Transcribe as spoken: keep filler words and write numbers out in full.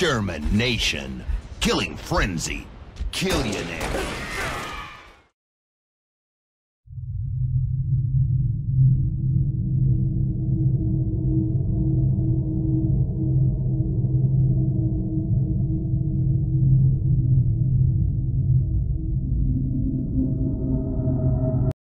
Extermination. Killing Frenzy. Killionaire.